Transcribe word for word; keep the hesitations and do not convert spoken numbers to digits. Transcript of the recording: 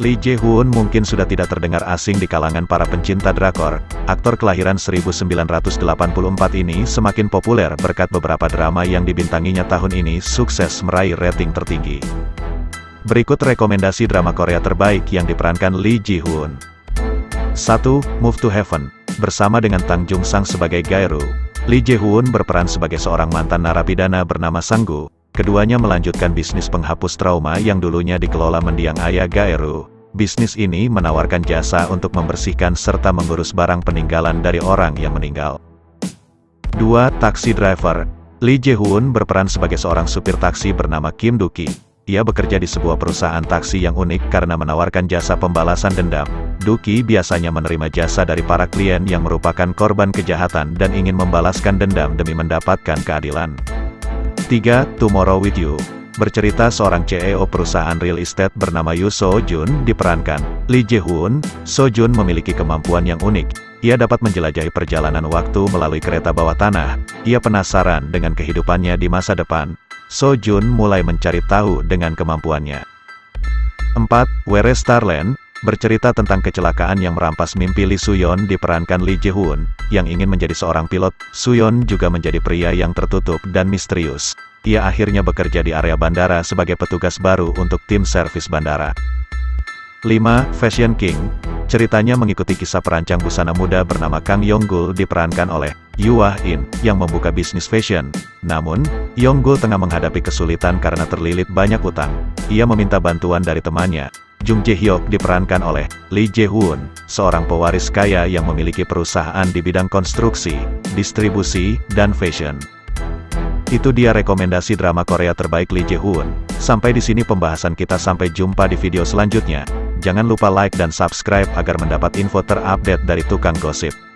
Lee Je-hoon mungkin sudah tidak terdengar asing di kalangan para pencinta drakor. Aktor kelahiran seribu sembilan ratus delapan puluh empat ini semakin populer berkat beberapa drama yang dibintanginya tahun ini sukses meraih rating tertinggi. Berikut rekomendasi drama Korea terbaik yang diperankan Lee Je-hoon. satu. Move to Heaven. Bersama dengan Tang Jung-sang sebagai Gae-ru, Lee Je-hoon berperan sebagai seorang mantan narapidana bernama Sang-gu. Keduanya melanjutkan bisnis penghapus trauma yang dulunya dikelola mendiang ayah Gae-ru. Bisnis ini menawarkan jasa untuk membersihkan serta mengurus barang peninggalan dari orang yang meninggal. dua. Taxi Driver. Lee Je-hoon berperan sebagai seorang supir taksi bernama Kim Do-ki. Ia bekerja di sebuah perusahaan taksi yang unik karena menawarkan jasa pembalasan dendam. Do-ki biasanya menerima jasa dari para klien yang merupakan korban kejahatan dan ingin membalaskan dendam demi mendapatkan keadilan. tiga. Tomorrow With You. Bercerita seorang C E O perusahaan real estate bernama Yoo So-joon diperankan Lee Je-hoon. So-joon memiliki kemampuan yang unik. Ia dapat menjelajahi perjalanan waktu melalui kereta bawah tanah. Ia penasaran dengan kehidupannya di masa depan. So-joon mulai mencari tahu dengan kemampuannya. empat. Where Stars Land. Bercerita tentang kecelakaan yang merampas mimpi Lee Soo-yeon diperankan Lee Je-hoon, yang ingin menjadi seorang pilot. Soo-yeon juga menjadi pria yang tertutup dan misterius. Ia akhirnya bekerja di area bandara sebagai petugas baru untuk tim servis bandara. lima. Fashion King. Ceritanya mengikuti kisah perancang busana muda bernama Kang Young-gul diperankan oleh Yoo Ah-in, yang membuka bisnis fashion. Namun, Young-gul tengah menghadapi kesulitan karena terlilit banyak utang. Ia meminta bantuan dari temannya. Jung Jae-hyuk diperankan oleh Lee Je-hoon, seorang pewaris kaya yang memiliki perusahaan di bidang konstruksi, distribusi, dan fashion. Itu dia rekomendasi drama Korea terbaik Lee Je-hoon. Sampai di sini pembahasan kita, sampai jumpa di video selanjutnya. Jangan lupa like dan subscribe agar mendapat info terupdate dari tukang gosip.